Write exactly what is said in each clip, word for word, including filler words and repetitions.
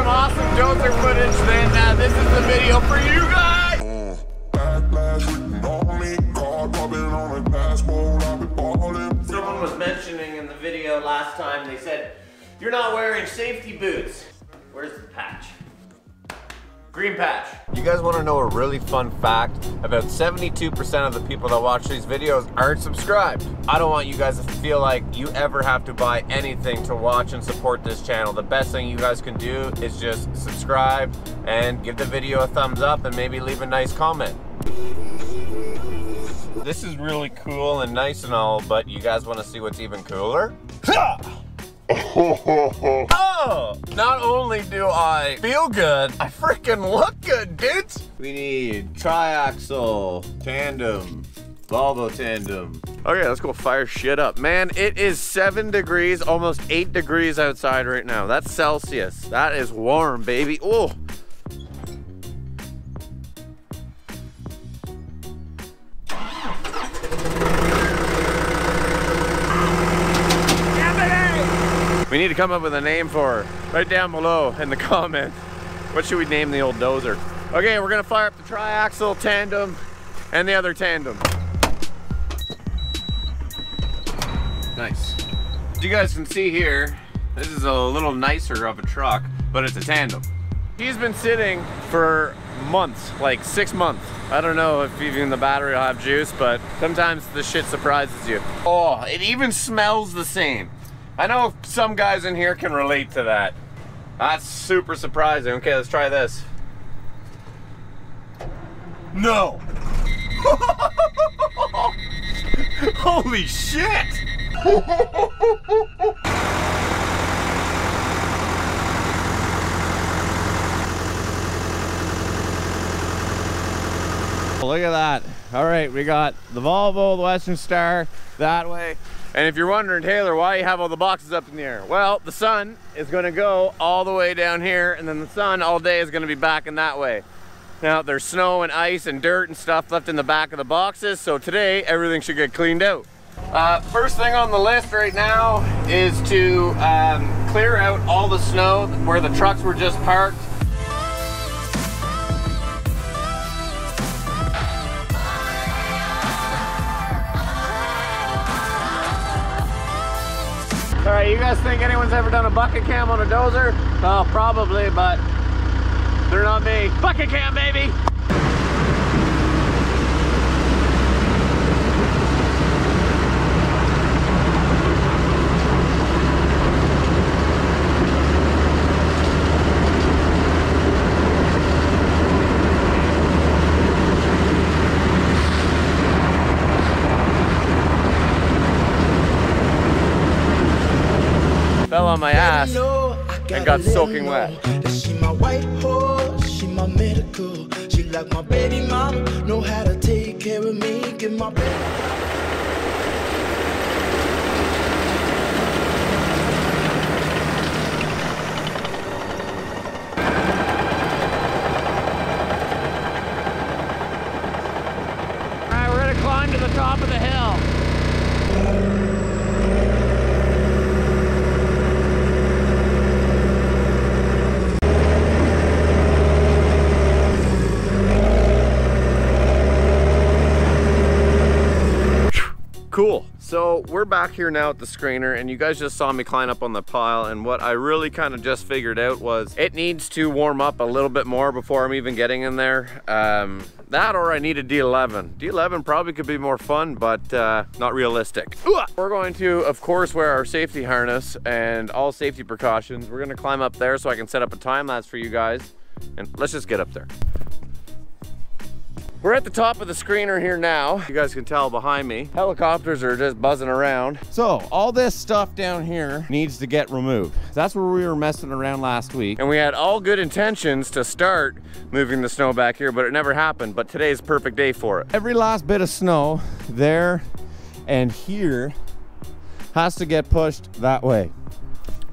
some awesome dozer footage, then uh, this is the video for you guys. Someone was mentioning in the video last time, they said, you're not wearing safety boots. Where's the patch? Green patch. You guys want to know a really fun fact? About seventy-two percent of the people that watch these videos aren't subscribed. I don't want you guys to feel like you ever have to buy anything to watch and support this channel. The best thing you guys can do is just subscribe and give the video a thumbs up and maybe leave a nice comment. This is really cool and nice and all, but you guys want to see what's even cooler? Oh! Not only do I feel good, I freaking look good, dudes! We need triaxle, tandem, Volvo tandem. Okay, let's go fire shit up. Man, it is seven degrees, almost eight degrees outside right now. That's Celsius. That is warm, baby. Oh! We need to come up with a name for her. Right down below in the comments. What should we name the old dozer? Okay, we're gonna fire up the triaxle, tandem, and the other tandem. Nice. As you guys can see here, this is a little nicer of a truck, but it's a tandem. He's been sitting for months, like six months. I don't know if even the battery will have juice, but sometimes the shit surprises you. Oh, it even smells the same. I know some guys in here can relate to that. That's super surprising. Okay, let's try this. No! Holy shit! Look at that. All right, we got the Volvo, the Western Star, that way. And if you're wondering, Taylor, why you have all the boxes up in the air? Well, the sun is gonna go all the way down here, and then the sun all day is gonna be back in that way. Now, there's snow and ice and dirt and stuff left in the back of the boxes, so today, everything should get cleaned out. Uh, first thing on the list right now is to um, clear out all the snow where the trucks were just parked. All right, you guys think anyone's ever done a bucket cam on a dozer? Oh, probably, but they're not me. Bucket cam, baby! Fell on my ass and got soaking wet. She my white horse, she my medical. She like my baby mama, know how to take care of me, give my baby. Cool, so we're back here now at the screener, and you guys just saw me climb up on the pile, and what I really kind of just figured out was it needs to warm up a little bit more before I'm even getting in there. Um, that or I need a D eleven. D eleven probably could be more fun, but uh, not realistic. We're going to, of course, wear our safety harness and all safety precautions. We're gonna climb up there so I can set up a time lapse for you guys, and let's just get up there. We're at the top of the screener here now. You guys can tell behind me, helicopters are just buzzing around. So all this stuff down here needs to get removed. That's where we were messing around last week. And we had all good intentions to start moving the snow back here, but it never happened. But today's perfect day for it. Every last bit of snow there and here has to get pushed that way.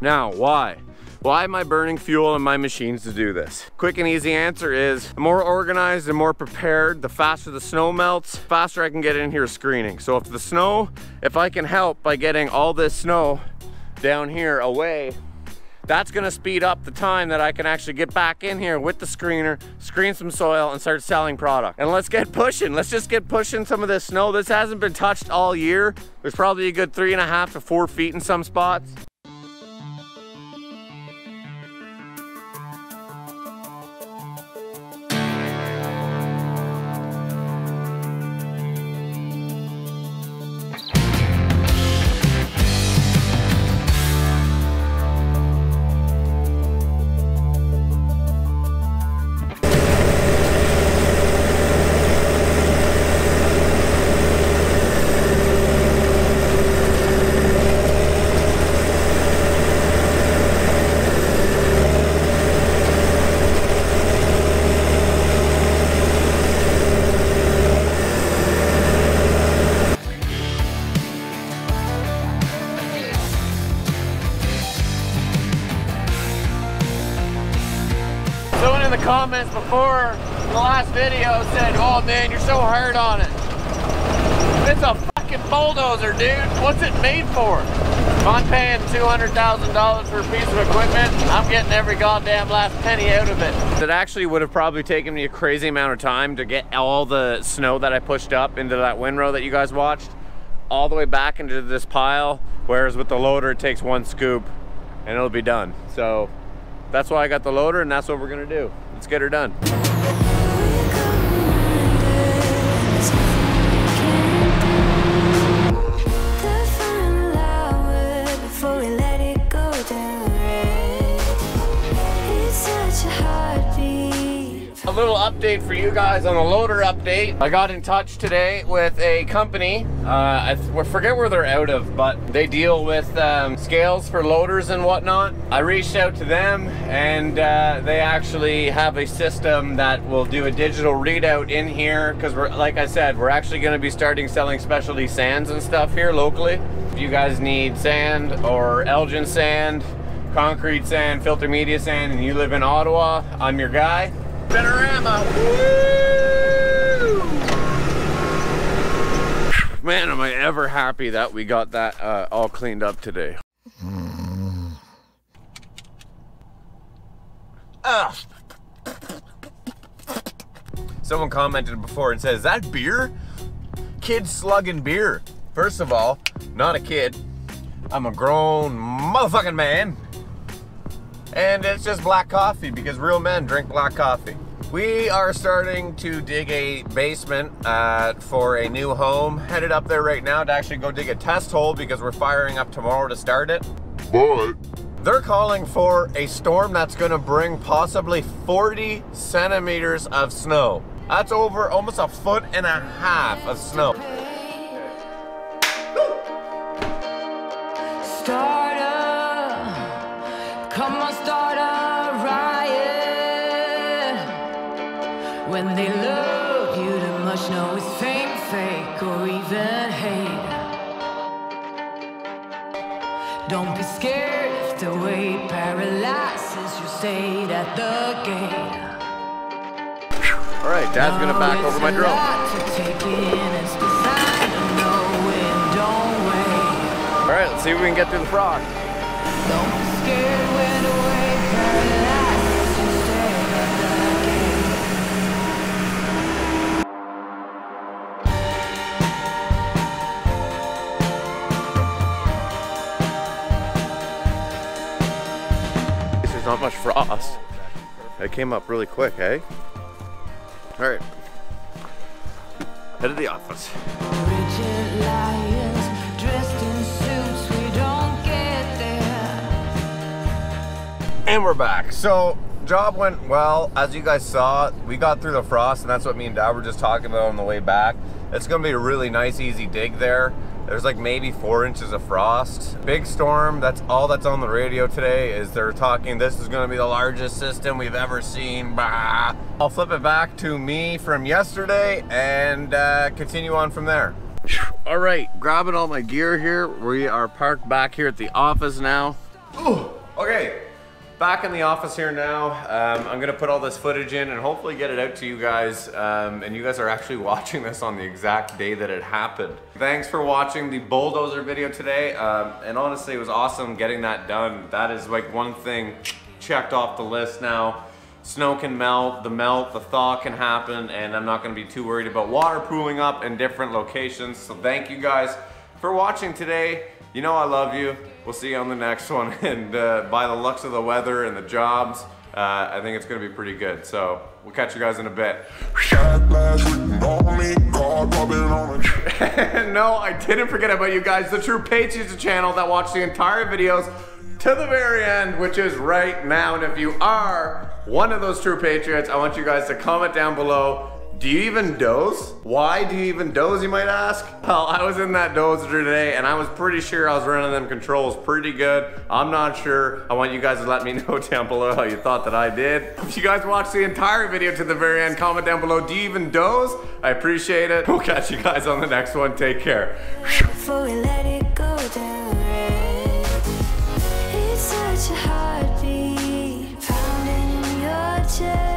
Now, why? Why am I burning fuel in my machines to do this? Quick and easy answer is, the more organized and more prepared, the faster the snow melts, the faster I can get in here screening. So if the snow, if I can help by getting all this snow down here away, That's gonna speed up the time that I can actually get back in here with the screener, screen some soil, and start selling product. And let's get pushing. Let's just get pushing some of this snow. This hasn't been touched all year. There's probably a good three and a half to four feet in some spots. Comments before in the last video said, oh man, you're so hard on it. It's a fucking bulldozer, dude. What's it made for? If I'm paying two hundred thousand dollars for a piece of equipment, I'm getting every goddamn last penny out of it. That actually would have probably taken me a crazy amount of time to get all the snow that I pushed up into that windrow that you guys watched all the way back into this pile, whereas with the loader it takes one scoop and it'll be done. So that's why I got the loader, and that's what we're gonna do. Let's get her done. A little update for you guys on the loader update. I got in touch today with a company. Uh, I, I forget where they're out of, but they deal with um, scales for loaders and whatnot. I reached out to them, and uh, they actually have a system that will do a digital readout in here, because we're, like I said, we're actually going to be starting selling specialty sands and stuff here locally. If you guys need sand or Elgin sand, concrete sand, filter media sand, and you live in Ottawa, I'm your guy. Panorama. Woo! Man, am I ever happy that we got that uh, all cleaned up today. Mm. Ah. Someone commented before and says, is that beer? Kids slugging beer. First of all, not a kid. I'm a grown motherfucking man. And it's just black coffee, because real men drink black coffee. We are starting to dig a basement uh, for a new home. Headed up there right now to actually go dig a test hole, because we're firing up tomorrow to start it. But they're calling for a storm that's gonna bring possibly forty centimeters of snow. That's over almost a foot and a half of snow. Start up. Come on, start a riot. When they love you too much, no, it's fame, fake, or even hate. Don't be scared if the way paralyzes you, stayed at the gate. All right, Dad's gonna back over my drone. All right, let's see if we can get through the frog. Don't be scared. Not much frost. It came up really quick, hey? All right, head to the office. Rigid lions dressed in suits, we don't get there. And we're back. So job went well. As you guys saw, we got through the frost, and that's what me and Dad were just talking about on the way back. It's gonna be a really nice, easy dig there. There's like maybe four inches of frost. Big storm, that's all that's on the radio today, is they're talking, this is gonna be the largest system we've ever seen, bah. I'll flip it back to me from yesterday and uh, continue on from there. All right, grabbing all my gear here. We are parked back here at the office now. Ooh, okay, back in the office here now. Um, I'm gonna put all this footage in and hopefully get it out to you guys. Um, and you guys are actually watching this on the exact day that it happened. Thanks for watching the bulldozer video today. Um, and honestly, it was awesome getting that done. That is like one thing checked off the list now. Snow can melt, the melt, the thaw can happen, and I'm not gonna be too worried about water pooling up in different locations. So thank you guys for watching today. You know I love you. We'll see you on the next one. And uh, by the looks of the weather and the jobs, uh, I think it's gonna be pretty good. So we'll catch you guys in a bit. No, I didn't forget about you guys. The true patriots of the channel that watch the entire videos to the very end, which is right now. And if you are one of those true patriots, I want you guys to comment down below. Do you even doze? Why do you even doze, you might ask? Well, I was in that dozer today and I was pretty sure I was running them controls pretty good. I'm not sure. I want you guys to let me know down below how you thought that I did. If you guys watched the entire video to the very end, comment down below, do you even doze? I appreciate it. We'll catch you guys on the next one. Take care. Before we let it go down red, it's such a heartbeat pounding in your chest.